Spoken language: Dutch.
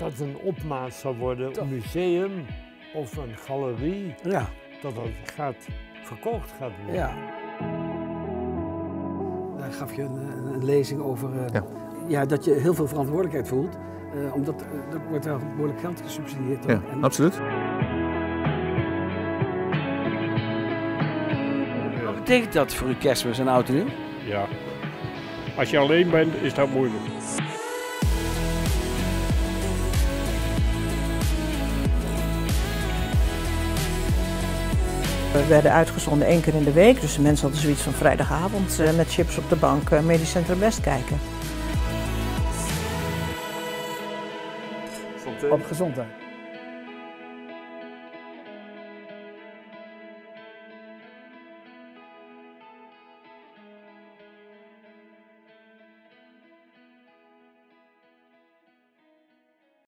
dat een opmaat zou worden, een museum of een galerie, ja, dat het verkocht gaat worden. Ja. Daar gaf je een lezing over dat je heel veel verantwoordelijkheid voelt, omdat er wordt wel behoorlijk geld gesubsidieerd. Ja, en absoluut. Wat betekent dat voor uw kerstmis en oud en nieuw? Ja, als je alleen bent is dat moeilijk. We werden uitgezonden 1 keer in de week, dus de mensen hadden zoiets van vrijdagavond met chips op de bank Medisch Centrum West kijken. Op gezondheid.